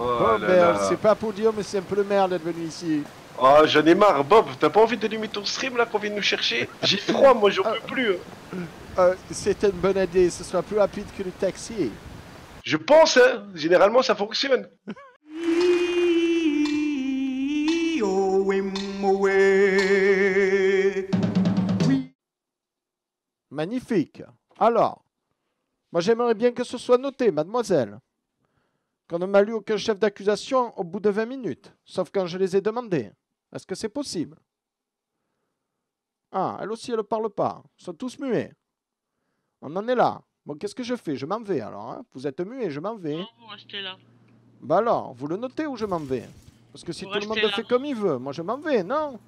Oh merde, c'est pas pour dire, mais c'est un peu le merde d'être venu ici. Oh, j'en ai marre, Bob, t'as pas envie de limiter ton stream là qu'on vient de nous chercher? J'ai froid, moi j'en peux plus. C'est une bonne idée, ce sera plus rapide que le taxi. Je pense, hein, généralement ça fonctionne. Magnifique. Alors, moi j'aimerais bien que ce soit noté, mademoiselle, qu'on ne m'a lu aucun chef d'accusation au bout de 20 minutes, sauf quand je les ai demandés. Est-ce que c'est possible? Ah, elle aussi, elle ne parle pas. Ils sont tous muets. On en est là. Bon, qu'est-ce que je fais? Je m'en vais, alors. Hein, vous êtes muets, je m'en vais. Non, vous restez là. Bah alors, vous le notez ou je m'en vais? Parce que si vous tout le monde là. Fait comme il veut, moi je m'en vais, non?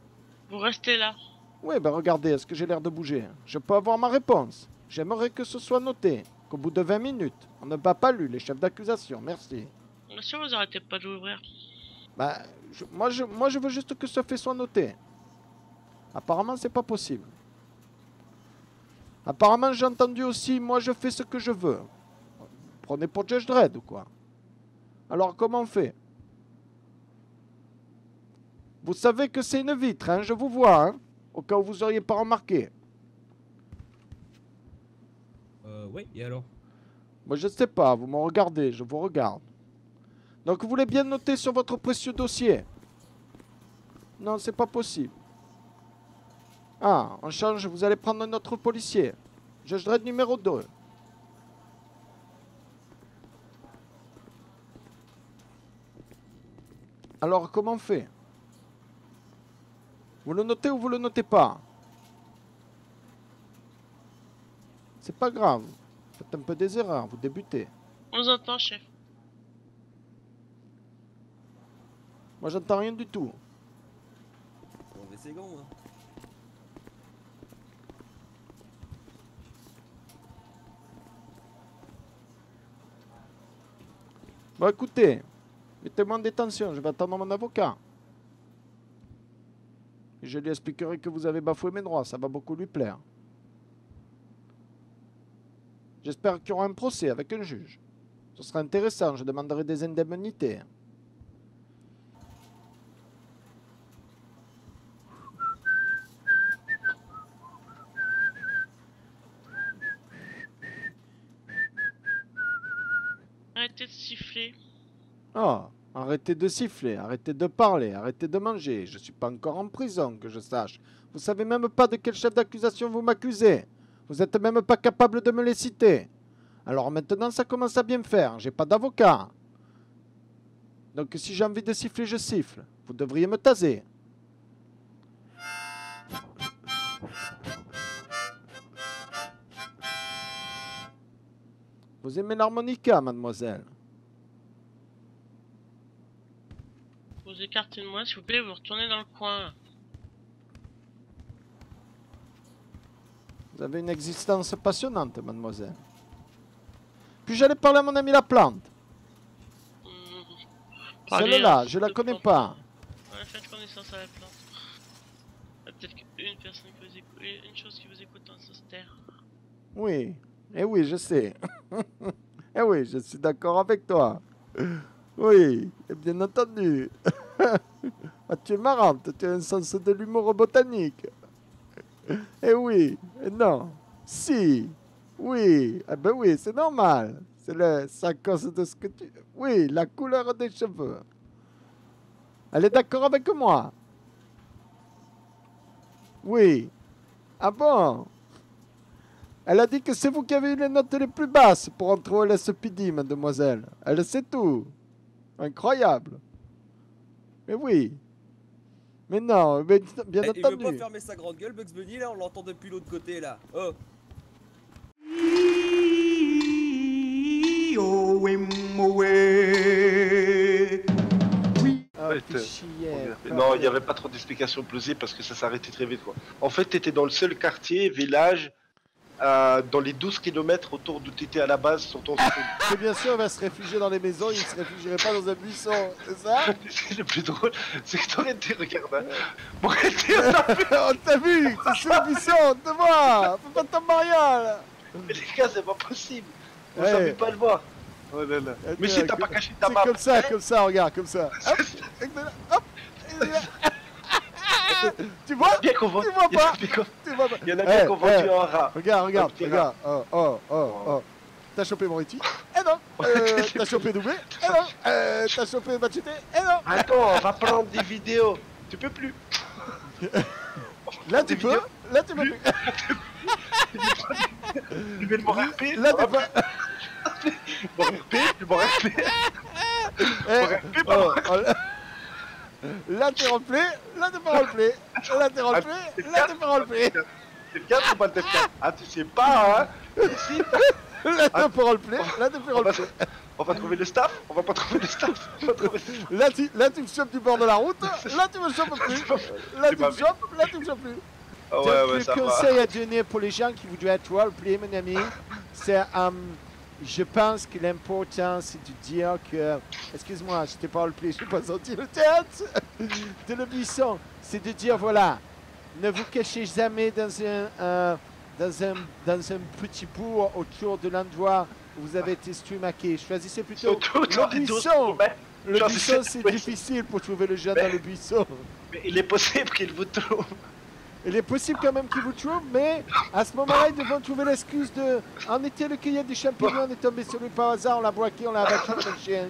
Vous restez là. Oui, ben regardez, est-ce que j'ai l'air de bouger? Je peux avoir ma réponse. J'aimerais que ce soit noté qu'au bout de 20 minutes, on ne m'a pas lu les chefs d'accusation, merci. Monsieur, vous arrêtez pas d'ouvrir. Bah, moi je veux juste que ce fait soit noté. Apparemment, c'est pas possible. Apparemment, j'ai entendu aussi, moi je fais ce que je veux. Prenez pour Judge Dredd ou quoi? Alors, comment on fait? Vous savez que c'est une vitre, hein, je vous vois, hein, au cas où vous auriez pas remarqué. Oui, et alors? Moi je sais pas, vous me regardez, je vous regarde. Donc vous voulez bien noter sur votre précieux dossier? Non, c'est pas possible. Ah, en change, vous allez prendre un autre policier. Judge Dredd numéro 2. Alors, comment on fait? Vous le notez ou vous le notez pas? C'est pas grave. Faites un peu des erreurs, vous débutez. On entend, chef. Moi, j'entends rien du tout. Bon, mais c'est bon, hein. Bon, écoutez, mettez-moi en détention, je vais attendre mon avocat. Et je lui expliquerai que vous avez bafoué mes droits, ça va beaucoup lui plaire. J'espère qu'il y aura un procès avec un juge. Ce sera intéressant, je demanderai des indemnités. Arrêtez de siffler. Oh, arrêtez de siffler, arrêtez de parler, arrêtez de manger. Je suis pas encore en prison, que je sache. Vous savez même pas de quel chef d'accusation vous m'accusez. Vous êtes même pas capable de me les citer. Alors maintenant, ça commence à bien faire. J'ai pas d'avocat. Donc si j'ai envie de siffler, je siffle. Vous devriez me taser. Vous aimez l'harmonica, mademoiselle? Vous écartez de moi, s'il vous plaît, vous retournez dans le coin. Vous avez une existence passionnante, mademoiselle. Puis j'allais parler à mon ami la plante. Celle-là, je la connais pas. Ouais, faites connaissance à la plante. Peut-être qu'une personne qui vous écoute, une chose qui vous écoute dans ce terre. Oui. Eh oui, je sais. Eh oui, je suis d'accord avec toi. Oui, bien entendu. Ah, tu es marrante, tu as un sens de l'humour botanique. Eh oui, eh non, si, oui, eh ben oui, c'est normal. C'est à cause de ce que tu... Oui, la couleur des cheveux. Elle est d'accord avec moi. Oui. Ah bon? Elle a dit que c'est vous qui avez eu les notes les plus basses pour entrer au SPD, mademoiselle. Elle sait tout. Incroyable. Mais oui. Mais non, mais bien entendu. Il veut pas fermer sa grande gueule, Bugs Bunny, là, on l'entend depuis l'autre côté, là. Oh. Oui. Ah, non, il n'y avait pas trop d'explications plausibles parce que ça s'arrêtait très vite, quoi. En fait, t'étais dans le seul quartier, village... dans les 12 km autour d'où tu étais à la base sur ton stream. C'est bien sûr, on va se réfugier dans les maisons, il ne se réfugierait pas dans un buisson, c'est ça? C'est le plus drôle, c'est que t'aurais été, regarde, hein. Bon, on t'a vu, c'est sur le buisson, on te voit, on peut pas t'en marier là. Mais les gars, c'est pas possible, on ne savait pas le voir. Oh là là. Mais si t'as pas caché ta map. Comme ça, regarde, comme ça. Hop, tu vois? Tu vois pas? Il y en a bien qu'on vend un rat. Regarde, regarde, regarde. Oh. T'as chopé Moretti? Eh non. T'as chopé Doublé? Eh non. T'as chopé Macheté? Eh non. Attends, on va prendre des vidéos. Tu peux plus. Là tu peux. Là tu peux plus. Tu mets le bon RP. Là t'es pas. Bon RP, plus bon RP. Bon RP, pas bon RP. Là t'es roleplay, là t'es pas roleplay, là t'es roleplay, là t'es pas roleplay. C'est le cas ou pas le F4? Ah tu sais pas hein. Ici. Là t'es pas roleplay, là t'es pas roleplay. On va trouver le staff, on va pas trouver le staff. Là tu me chopes du bord de la route, là tu me chopes plus. Là tu me chopes, là tu me chopes plus. Donc le conseil à donner pour les gens qui voudraient être roleplay, mon ami, c'est... Je pense que l'important, c'est de dire que... Excuse-moi, je t'ai pas roleplay, je n'ai pas senti le théâtre de l'obéissant. C'est de dire, voilà, ne vous cachez jamais dans un petit bourg autour de l'endroit où vous avez été streamaqué. Choisissez plutôt le buisson. Le buisson, c'est difficile pour trouver le jeu dans le buisson. Mais il est possible qu'il vous trouve. Il est possible quand même qu'ils vous trouvent, mais à ce moment-là, ils devront trouver l'excuse de... En été, le cueillette des champignons, on est tombé sur lui par hasard, on l'a braqué, on l'a abattu comme chien.